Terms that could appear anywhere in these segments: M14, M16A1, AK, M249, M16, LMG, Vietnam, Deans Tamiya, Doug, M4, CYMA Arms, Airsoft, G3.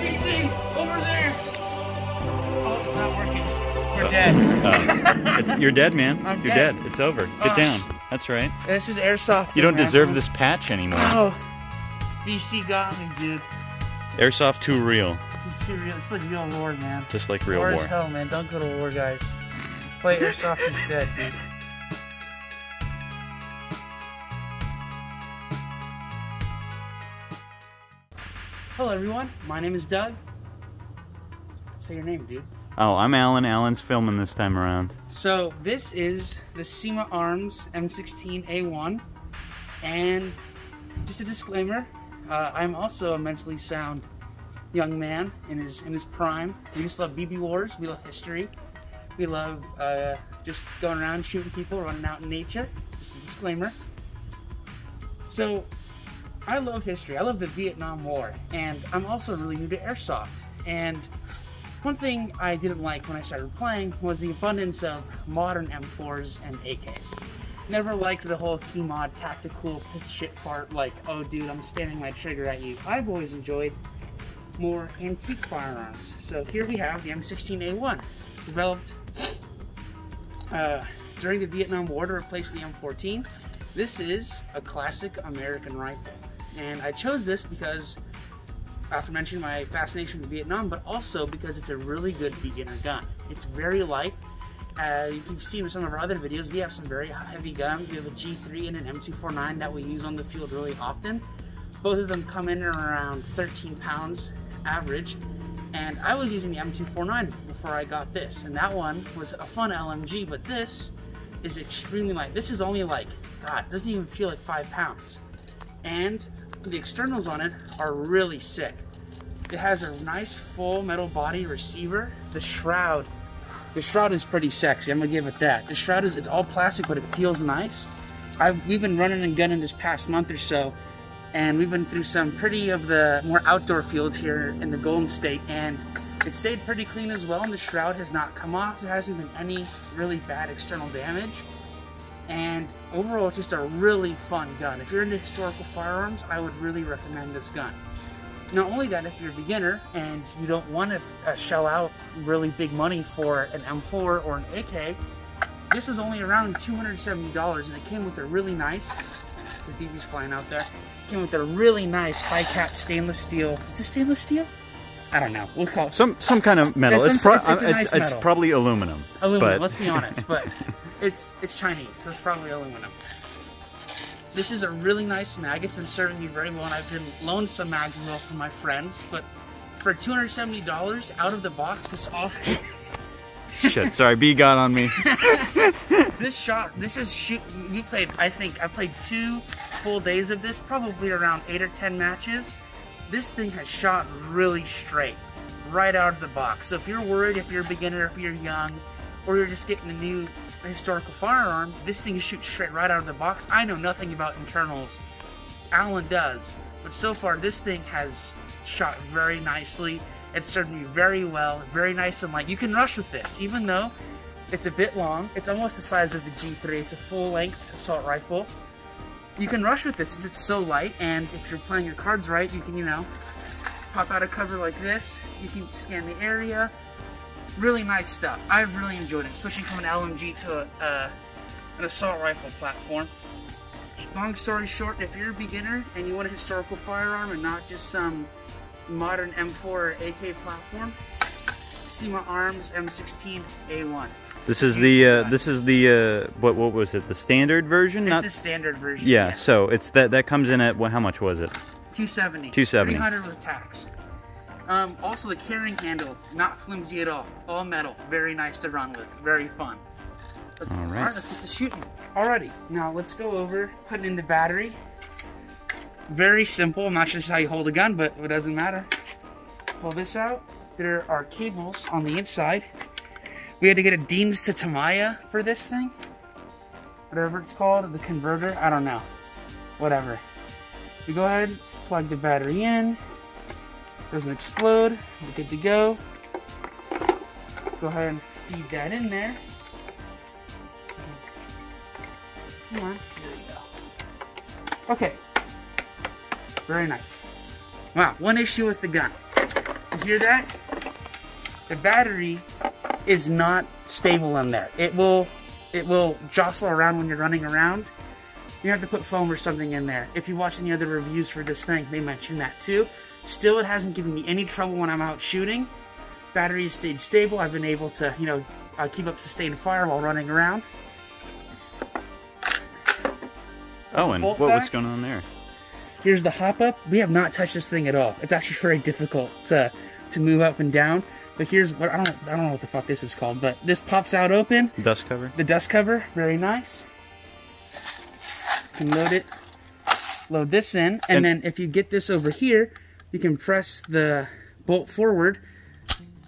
DC, over there. Oh, it's not working. We're dead. You're dead, man. I'm dead. It's over. Get down. That's right. This is airsoft. You don't deserve this patch anymore. Oh, BC got me, dude. Airsoft too real. This is too real. It's like real war, man. Just like real war. War as hell, man. Don't go to war, guys. Play airsoft instead, dude. Hello, everyone. My name is Doug. Say your name, dude. Oh, I'm Alan. Alan's filming this time around. So this is the CYMA Arms M16A1, and just a disclaimer: I'm also a mentally sound young man in his prime. We just love BB wars. We love history. We love just going around shooting people, running out in nature. Just a disclaimer. So I love history. I love the Vietnam War, and I'm also really new to airsoft. And one thing I didn't like when I started playing was the abundance of modern M4s and AKs. Never liked the whole key mod tactical piss shit part, like, oh dude, I'm standing my trigger at you. I've always enjoyed more antique firearms. So here we have the M16A1, developed during the Vietnam War to replace the M14. This is a classic American rifle. And I chose this because, after mentioning my fascination with Vietnam, but also because it's a really good beginner gun. It's very light. If you've seen some of our other videos, we have some very heavy guns. We have a G3 and an M249 that we use on the field really often. Both of them come in around 13 pounds average. And I was using the M249 before I got this. And that one was a fun LMG, but this is extremely light. This is only like, God, it doesn't even feel like 5 pounds. And the externals on it are really sick. It has a nice full metal body receiver. The shroud is pretty sexy, I'm gonna give it that. The shroud is, it's all plastic, but it feels nice. We've been running and gunning this past month or so, and we've been through some pretty of the more outdoor fields here in the Golden State, and it stayed pretty clean as well, and the shroud has not come off. There hasn't been any really bad external damage. And overall, it's just a really fun gun. If you're into historical firearms, I would really recommend this gun. Not only that, if you're a beginner and you don't want to shell out really big money for an M4 or an AK, this was only around $270, and it came with a really nice, the BB's flying out there, it came with a really nice high cap stainless steel. Is it stainless steel? I don't know. We'll call it some kind of metal. Yeah, it's probably aluminum. Aluminum. But let's be honest, but it's Chinese, so it's probably aluminum. This is a really nice mag. It's been serving me very well, and I've been loaned some mags as well from my friends. But for $270 out of the box, this offers. Shit! Sorry, B got on me. This shot. This is shoot. We played. I think I played 2 full days of this, probably around 8 or 10 matches. This thing has shot really straight, right out of the box. So if you're worried, if you're a beginner, if you're young, or you're just getting a new historical firearm, this thing shoots straight right out of the box. I know nothing about internals. Alan does. But so far, this thing has shot very nicely. It's served me very well, very nice and light. You can rush with this, even though it's a bit long. It's almost the size of the G3. It's a full-length assault rifle. You can rush with this since it's so light, and if you're playing your cards right, you can, you know, pop out a cover like this. You can scan the area. Really nice stuff. I've really enjoyed it. Switching from an LMG to an assault rifle platform. Long story short, if you're a beginner and you want a historical firearm and not just some modern M4 or AK platform, CYMA Arms M16A1. This is the what was it, the standard version? It's the standard version. Yeah, so it's that comes in at, well, how much was it? $270. $270. $300 with tax. Also the carrying handle, not flimsy at all. All metal, very nice to run with, very fun. All right, let's get to shooting. Alrighty, now let's go over putting in the battery. Very simple. I'm not sure this is how you hold a gun, but it doesn't matter. Pull this out. There are cables on the inside. We had to get a Deans Tamiya for this thing. Whatever it's called, the converter, I don't know. Whatever. We go ahead, plug the battery in. Doesn't explode, we're good to go. Go ahead and feed that in there. Come on, there we go. Okay, very nice. Wow, one issue with the gun. You hear that? The battery is not stable in there. It will jostle around when you're running around. You have to put foam or something in there. If you watch any other reviews for this thing, they mention that too. Still, it hasn't given me any trouble when I'm out shooting. Battery stayed stable. I've been able to, you know, keep up sustained fire while running around. Oh, and what's going on there? Here's the hop up. We have not touched this thing at all. It's actually very difficult to move up and down. But here's what I don't know what the fuck this is called, but this pops out open. Dust cover. The dust cover, very nice. You can load it. Load this in, and then if you get this over here, you can press the bolt forward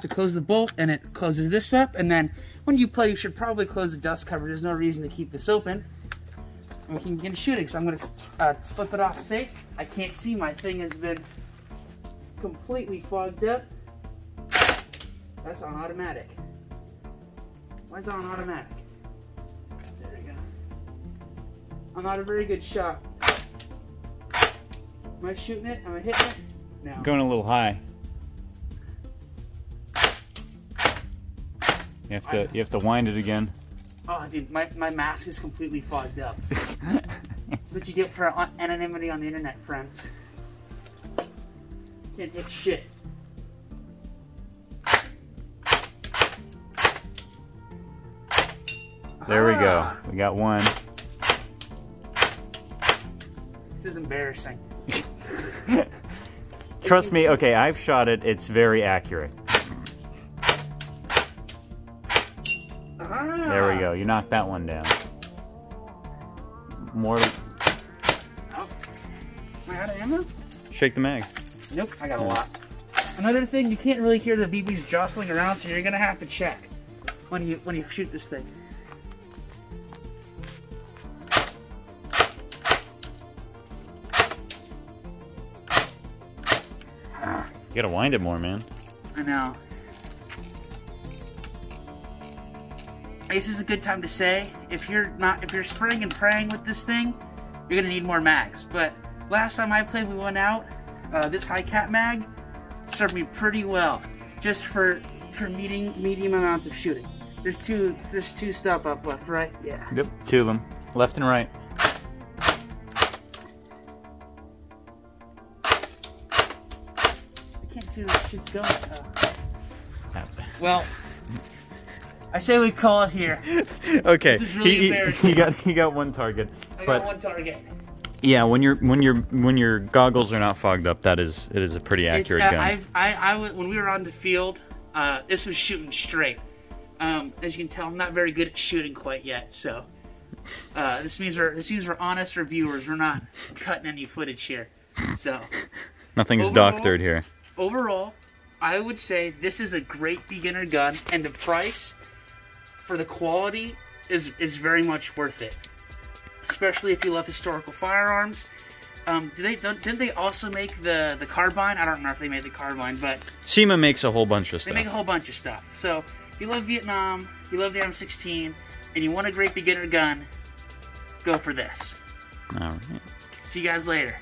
to close the bolt, and it closes this up. And then when you play, you should probably close the dust cover. There's no reason to keep this open. And we can get shooting. So I'm going to flip it off safe. I can't see. My thing has been completely fogged up. That's on automatic. Why is that on automatic? There we go. I'm not a very good shot. Am I shooting it? Am I hitting it? No. Going a little high. You have to wind it again. Oh, dude, my mask is completely fogged up. That's what you get for anonymity on the internet, friends. Can't hit shit. There we go. We got one. This is embarrassing. Trust me, okay, I've shot it. It's very accurate. Ah. There we go. You knocked that one down. More. Oh. Am I out of ammo? Shake the mag. Nope, I got a lot. Another thing, you can't really hear the BBs jostling around, so you're going to have to check when you shoot this thing. You gotta wind it more, man. I know. This is a good time to say, if you're spraying and praying with this thing, you're gonna need more mags. But last time I played, we went out. This high cap mag served me pretty well, just for medium amounts of shooting. There's two stop up left, right? Yeah. Yep, two of them, left and right. Shit's going. Well, I say we call it here. Okay. This is really embarrassing. He got one target. I got one target. Yeah, when your goggles are not fogged up, it is a pretty accurate gun. When we were on the field, this was shooting straight. As you can tell, I'm not very good at shooting quite yet. So this means we're honest reviewers. We're not cutting any footage here. So nothing's doctored here. Overall, I would say this is a great beginner gun, and the price for the quality is very much worth it. Especially if you love historical firearms. Didn't they also make the carbine? I don't know if they made the carbine, but CYMA makes a whole bunch of stuff. They make a whole bunch of stuff. So if you love Vietnam, you love the M16, and you want a great beginner gun, go for this. All right. See you guys later.